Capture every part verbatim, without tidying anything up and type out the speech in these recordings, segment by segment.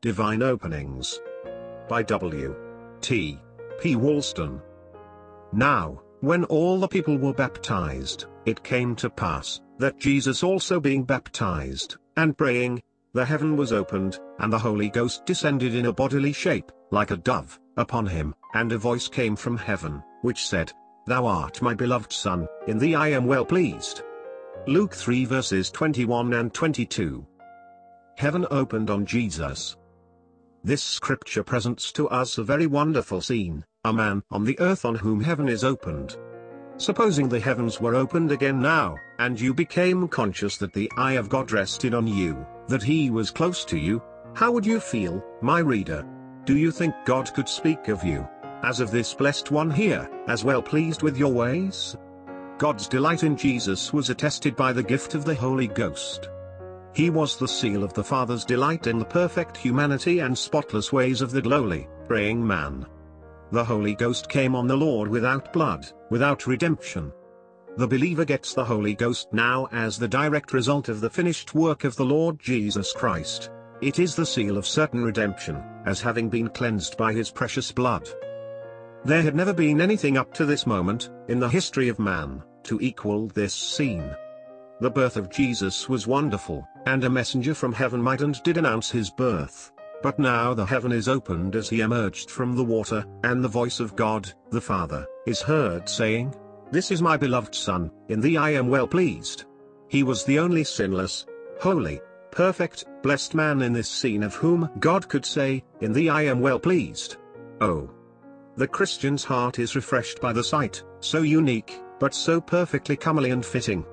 Divine Openings by W. T. P. Wolston. Now, when all the people were baptized, it came to pass, that Jesus also being baptized, and praying, the heaven was opened, and the Holy Ghost descended in a bodily shape, like a dove, upon him, and a voice came from heaven, which said, Thou art my beloved Son, in thee I am well pleased. Luke three verses twenty-one and twenty-two. Heaven opened on Jesus. This scripture presents to us a very wonderful scene, a man on the earth on whom heaven is opened. Supposing the heavens were opened again now, and you became conscious that the eye of God rested on you, that he was close to you, how would you feel, my reader? Do you think God could speak of you, as of this blessed one here, as well pleased with your ways? God's delight in Jesus was attested by the gift of the Holy Ghost. He was the seal of the Father's delight in the perfect humanity and spotless ways of the lowly, praying man. The Holy Ghost came on the Lord without blood, without redemption. The believer gets the Holy Ghost now as the direct result of the finished work of the Lord Jesus Christ. It is the seal of certain redemption, as having been cleansed by his precious blood. There had never been anything up to this moment, in the history of man, to equal this scene. The birth of Jesus was wonderful, and a messenger from heaven might and did announce his birth. But now the heaven is opened as he emerged from the water, and the voice of God, the Father, is heard saying, This is my beloved Son, in thee I am well pleased. He was the only sinless, holy, perfect, blessed man in this scene of whom God could say, In thee I am well pleased. Oh! The Christian's heart is refreshed by the sight, so unique, but so perfectly comely and fitting.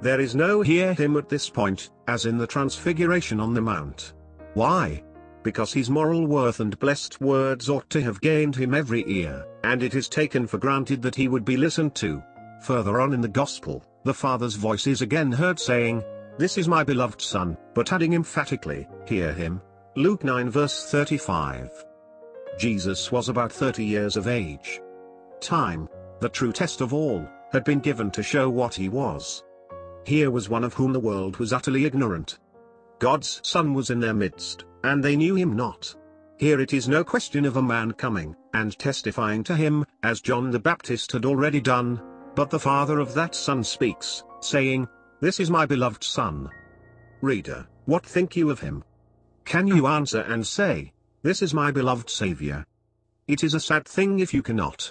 There is no hear him at this point, as in the Transfiguration on the Mount. Why? Because his moral worth and blessed words ought to have gained him every ear, and it is taken for granted that he would be listened to. Further on in the Gospel, the Father's voice is again heard saying, This is my beloved Son, but adding emphatically, Hear him. Luke nine verse thirty-five. Jesus was about thirty years of age. Time, the true test of all, had been given to show what he was. Here was one of whom the world was utterly ignorant. God's Son was in their midst, and they knew him not. Here it is no question of a man coming, and testifying to him, as John the Baptist had already done, but the Father of that Son speaks, saying, This is my beloved Son. Reader, what think you of him? Can you answer and say, This is my beloved Saviour? It is a sad thing if you cannot.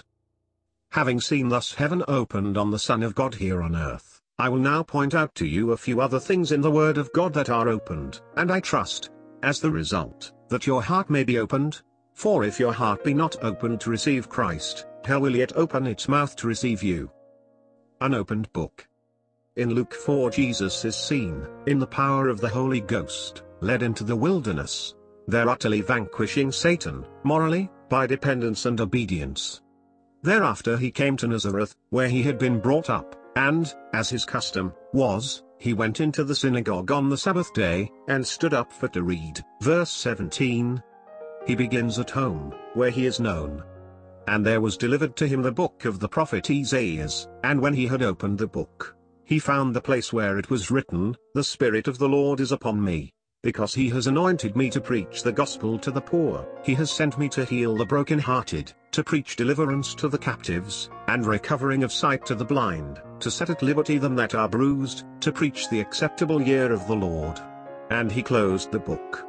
Having seen thus heaven opened on the Son of God here on earth, I will now point out to you a few other things in the Word of God that are opened, and I trust, as the result, that your heart may be opened. For if your heart be not opened to receive Christ, hell will yet open its mouth to receive you. An opened book. In Luke four, Jesus is seen, in the power of the Holy Ghost, led into the wilderness, there utterly vanquishing Satan, morally, by dependence and obedience. Thereafter he came to Nazareth, where he had been brought up, and, as his custom was, he went into the synagogue on the Sabbath day, and stood up for to read. Verse seventeen. He begins at home, where he is known. And there was delivered to him the book of the prophet Isaiah, and when he had opened the book, he found the place where it was written, The Spirit of the Lord is upon me, because he has anointed me to preach the gospel to the poor, he has sent me to heal the brokenhearted, to preach deliverance to the captives, and recovering of sight to the blind, to set at liberty them that are bruised, to preach the acceptable year of the Lord. And he closed the book.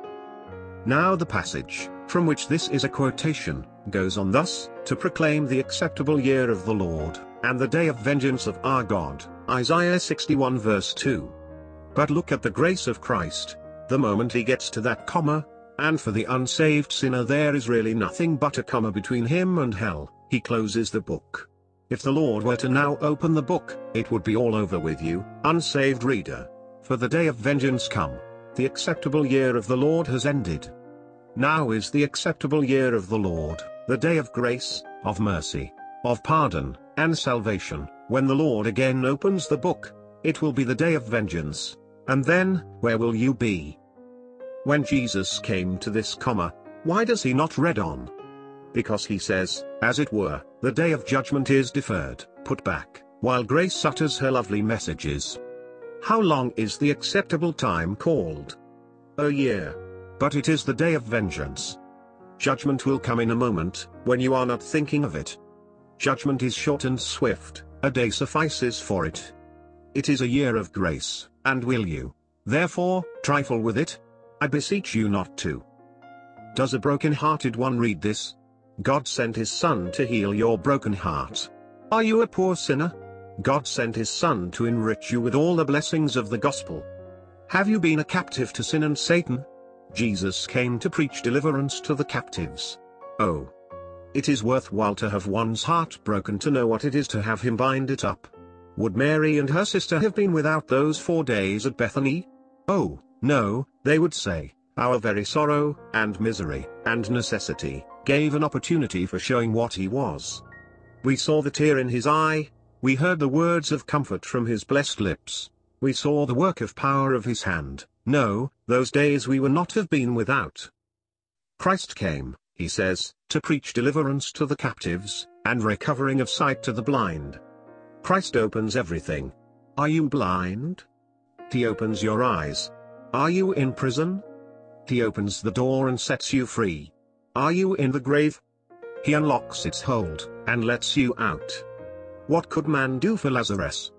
Now the passage, from which this is a quotation, goes on thus, To proclaim the acceptable year of the Lord, and the day of vengeance of our God, Isaiah sixty-one verse two. But look at the grace of Christ. The moment he gets to that comma, and for the unsaved sinner there is really nothing but a comma between him and hell, he closes the book. If the Lord were to now open the book, it would be all over with you, unsaved reader. For the day of vengeance come, the acceptable year of the Lord has ended. Now is the acceptable year of the Lord, the day of grace, of mercy, of pardon, and salvation. When the Lord again opens the book, it will be the day of vengeance. And then, where will you be? When Jesus came to this comma, why does he not read on? Because he says, as it were, the day of judgment is deferred, put back, while grace utters her lovely messages. How long is the acceptable time called? A year. but it is the day of vengeance. Judgment will come in a moment, when you are not thinking of it. Judgment is short and swift, a day suffices for it. It is a year of grace, and will you, therefore, trifle with it? I beseech you not to. Does a broken-hearted one read this? God sent his Son to heal your broken heart. Are you a poor sinner? God sent his Son to enrich you with all the blessings of the gospel. Have you been a captive to sin and Satan? Jesus came to preach deliverance to the captives. Oh! It is worthwhile to have one's heart broken to know what it is to have him bind it up. Would Mary and her sister have been without those four days at Bethany? Oh, no, they would say, our very sorrow, and misery, and necessity, gave an opportunity for showing what he was. We saw the tear in his eye, we heard the words of comfort from his blessed lips, we saw the work of power of his hand. No, those days we would not have been without. Christ came, he says, to preach deliverance to the captives, and recovering of sight to the blind. Christ opens everything. Are you blind? He opens your eyes. Are you in prison? He opens the door and sets you free. Are you in the grave? He unlocks its hold, and lets you out. What could man do for Lazarus?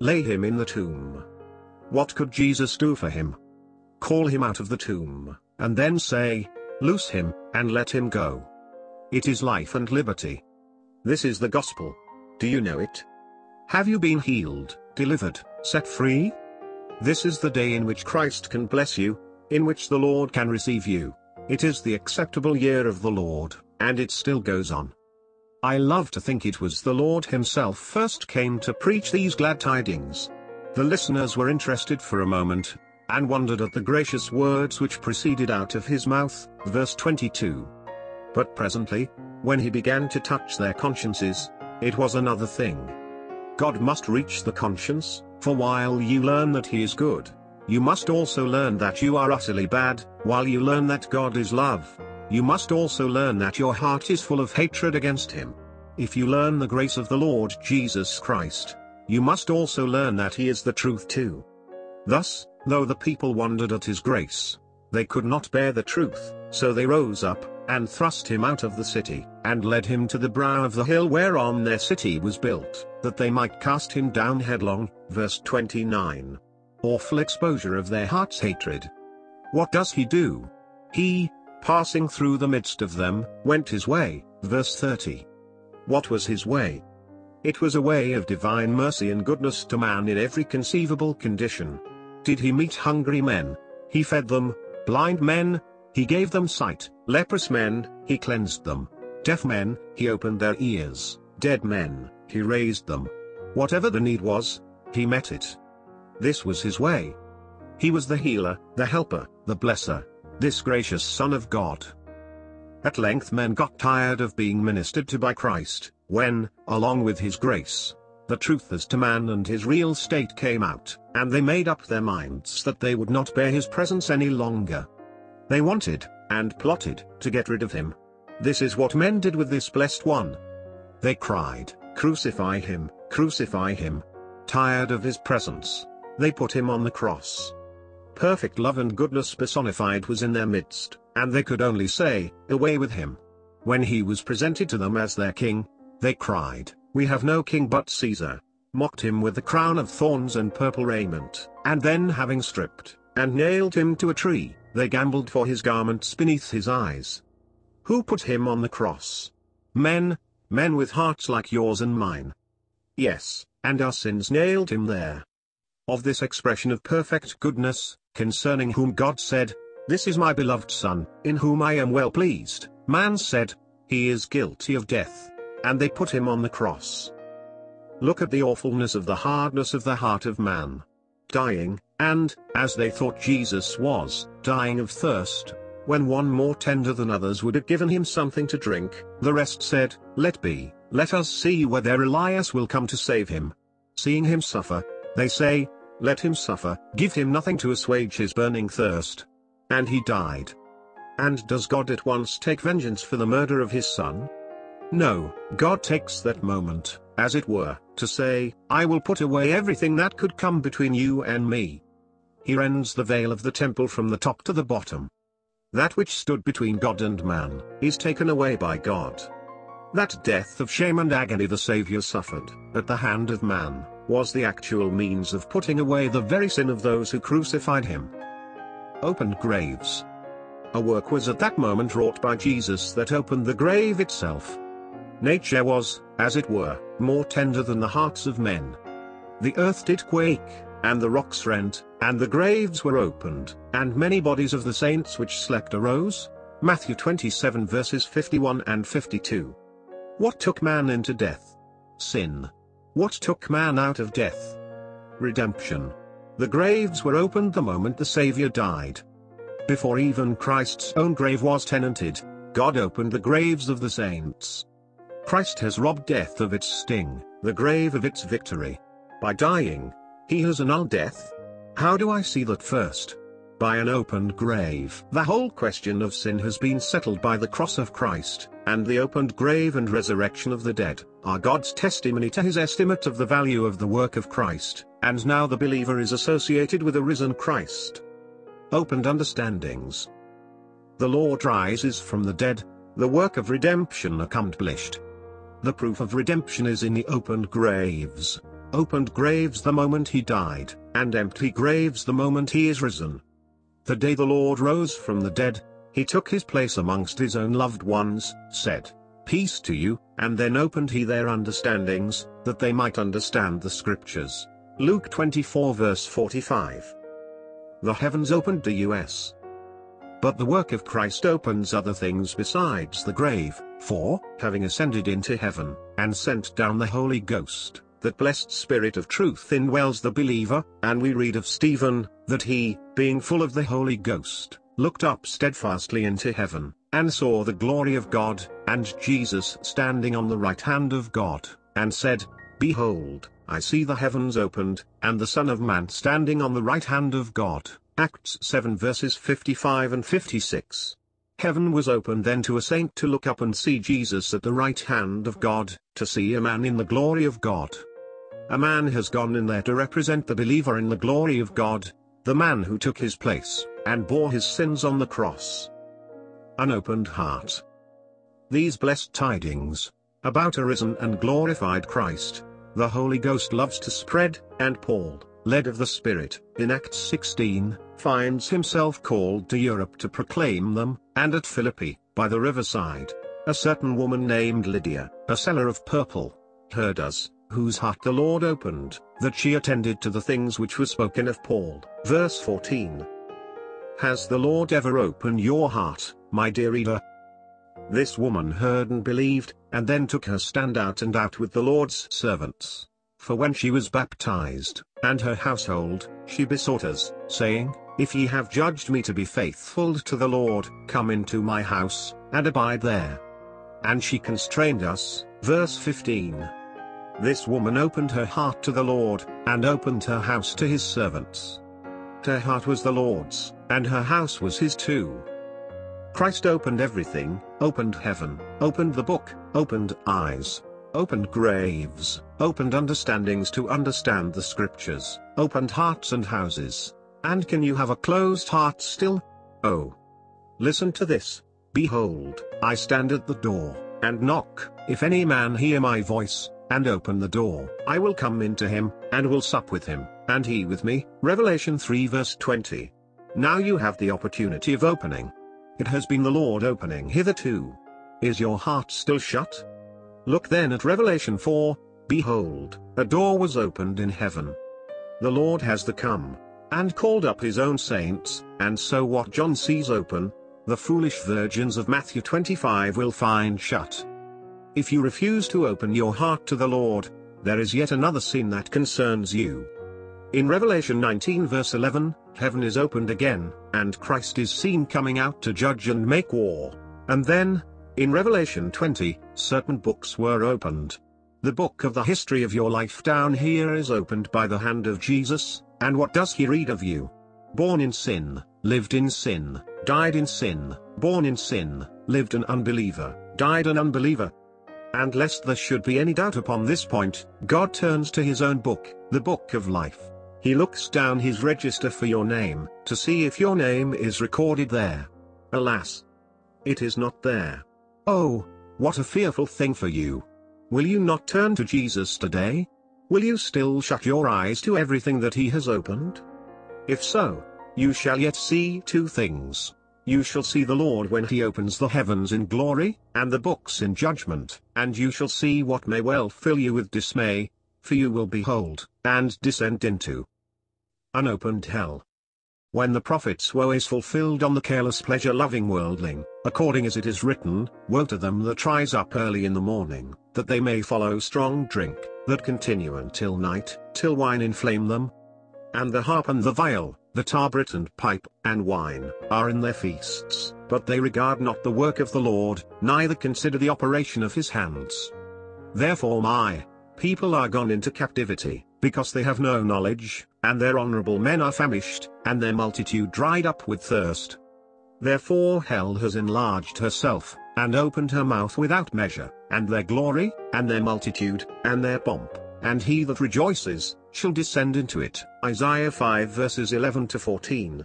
Lay him in the tomb. What could Jesus do for him? Call him out of the tomb, and then say, loose him, and let him go. It is life and liberty. This is the gospel. Do you know it? Have you been healed, delivered, set free? This is the day in which Christ can bless you, in which the Lord can receive you. It is the acceptable year of the Lord, and it still goes on. I love to think it was the Lord himself first came to preach these glad tidings. The listeners were interested for a moment, and wondered at the gracious words which proceeded out of his mouth, verse twenty-two. But presently, when he began to touch their consciences, it was another thing. God must reach the conscience, for while you learn that he is good, you must also learn that you are utterly bad. While you learn that God is love, you must also learn that your heart is full of hatred against him. If you learn the grace of the Lord Jesus Christ, you must also learn that he is the truth too. Thus, though the people wondered at his grace, they could not bear the truth, so they rose up, and thrust him out of the city, and led him to the brow of the hill whereon their city was built, that they might cast him down headlong, verse twenty-nine. Awful exposure of their heart's hatred. What does he do? He, passing through the midst of them, went his way, verse thirty. What was his way? It was a way of divine mercy and goodness to man in every conceivable condition. Did he meet hungry men? He fed them. Blind men? He gave them sight. Leprous men? He cleansed them. Deaf men? He opened their ears. Dead men? He raised them. Whatever the need was, he met it. This was his way. He was the healer, the helper, the blesser, this gracious Son of God. At length men got tired of being ministered to by Christ, when, along with his grace, the truth as to man and his real state came out, and they made up their minds that they would not bear his presence any longer. They wanted, and plotted, to get rid of him. This is what men did with this blessed one. They cried, "Crucify him, crucify him." Tired of his presence, they put him on the cross. Perfect love and goodness personified was in their midst, and they could only say, "Away with him." When he was presented to them as their king, they cried, "We have no king but Caesar," mocked him with the crown of thorns and purple raiment, and then having stripped, and nailed him to a tree, they gambled for his garments beneath his eyes. Who put him on the cross? Men, men with hearts like yours and mine. Yes, and our sins nailed him there. Of this expression of perfect goodness, concerning whom God said, "This is my beloved Son, in whom I am well pleased," man said, "He is guilty of death," and they put him on the cross. Look at the awfulness of the hardness of the heart of man. Dying, and, as they thought Jesus was, dying of thirst, when one more tender than others would have given him something to drink, the rest said, "Let be, let us see whether Elias will come to save him." Seeing him suffer, they say, "Let him suffer, give him nothing to assuage his burning thirst." And he died. And does God at once take vengeance for the murder of his Son? No, God takes that moment, as it were, to say, "I will put away everything that could come between you and me." He rends the veil of the temple from the top to the bottom. that which stood between God and man, is taken away by God. That death of shame and agony the Savior suffered, at the hand of man, was the actual means of putting away the very sin of those who crucified him. Opened graves. A work was at that moment wrought by Jesus that opened the grave itself. Nature was, as it were, more tender than the hearts of men. The earth did quake, and the rocks rent, and the graves were opened, and many bodies of the saints which slept arose. Matthew twenty-seven verses fifty-one and fifty-two. What took man into death? Sin. What took man out of death? Redemption. The graves were opened the moment the Savior died. Before even Christ's own grave was tenanted, God opened the graves of the saints. Christ has robbed death of its sting, the grave of its victory. By dying, he has annulled death. How do I see that first? By an opened grave. The whole question of sin has been settled by the cross of Christ, and the opened grave and resurrection of the dead are God's testimony to his estimate of the value of the work of Christ, and now the believer is associated with a risen Christ. Opened understandings. The Lord rises from the dead, the work of redemption accomplished. The proof of redemption is in the opened graves. Opened graves the moment he died, and empty graves the moment he is risen. The day the Lord rose from the dead, he took his place amongst his own loved ones, said, "Peace to you," and then opened he their understandings, that they might understand the Scriptures. Luke twenty-four verse forty-five. The heavens opened the U S But the work of Christ opens other things besides the grave, for, having ascended into heaven, and sent down the Holy Ghost, that blessed Spirit of truth indwells the believer, and we read of Stephen, that he, being full of the Holy Ghost, looked up steadfastly into heaven, and saw the glory of God, and Jesus standing on the right hand of God, and said, "Behold, I see the heavens opened, and the Son of Man standing on the right hand of God." Acts seven verses fifty-five and fifty-six. Heaven was opened then to a saint to look up and see Jesus at the right hand of God, to see a man in the glory of God. A man has gone in there to represent the believer in the glory of God, the man who took his place, and bore his sins on the cross. An opened heart. These blessed tidings, about a risen and glorified Christ, the Holy Ghost loves to spread, and Paul, led of the Spirit, in Acts sixteen, finds himself called to Europe to proclaim them, and at Philippi, by the riverside, a certain woman named Lydia, a seller of purple, heard us, whose heart the Lord opened, that she attended to the things which were spoken of Paul. Verse fourteen. Has the Lord ever opened your heart, my dear reader? This woman heard and believed, and then took her stand out and out with the Lord's servants. For when she was baptized, and her household, she besought us, saying, "If ye have judged me to be faithful to the Lord, come into my house, and abide there." And she constrained us. Verse fifteen. This woman opened her heart to the Lord, and opened her house to his servants. Her heart was the Lord's, and her house was his too. Christ opened everything, opened heaven, opened the book, opened eyes, opened graves, opened understandings to understand the Scriptures, opened hearts and houses. And can you have a closed heart still? Oh! Listen to this. "Behold, I stand at the door, and knock. If any man hear my voice, and open the door, I will come into him, and will sup with him, and he with me." Revelation three verse twenty. Now you have the opportunity of opening. It has been the Lord opening hitherto. Is your heart still shut? Look then at Revelation four, "Behold, a door was opened in heaven." The Lord has the come, and called up his own saints, and so what John sees open, the foolish virgins of Matthew twenty-five will find shut. If you refuse to open your heart to the Lord, there is yet another sin that concerns you. In Revelation nineteen verse eleven, heaven is opened again, and Christ is seen coming out to judge and make war. And then, in Revelation twenty, certain books were opened. The book of the history of your life down here is opened by the hand of Jesus, and what does he read of you? Born in sin, lived in sin, died in sin, born in sin, lived an unbeliever, died an unbeliever. And lest there should be any doubt upon this point, God turns to his own book, the book of life. He looks down his register for your name, to see if your name is recorded there. Alas! It is not there. Oh, what a fearful thing for you! Will you not turn to Jesus today? Will you still shut your eyes to everything that He has opened? If so, you shall yet see two things. You shall see the Lord when He opens the heavens in glory, and the books in judgment, and you shall see what may well fill you with dismay, for you will behold, and descend into, unopened hell. When the prophet's woe is fulfilled on the careless pleasure-loving worldling, according as it is written, woe to them that rise up early in the morning, that they may follow strong drink, that continue until night, till wine inflame them. And the harp and the viol, the tabret and pipe, and wine, are in their feasts, but they regard not the work of the Lord, neither consider the operation of His hands. Therefore my people are gone into captivity, because they have no knowledge, and their honorable men are famished, and their multitude dried up with thirst. Therefore hell has enlarged herself, and opened her mouth without measure, and their glory, and their multitude, and their pomp, and he that rejoices, shall descend into it. Isaiah five verses eleven to fourteen.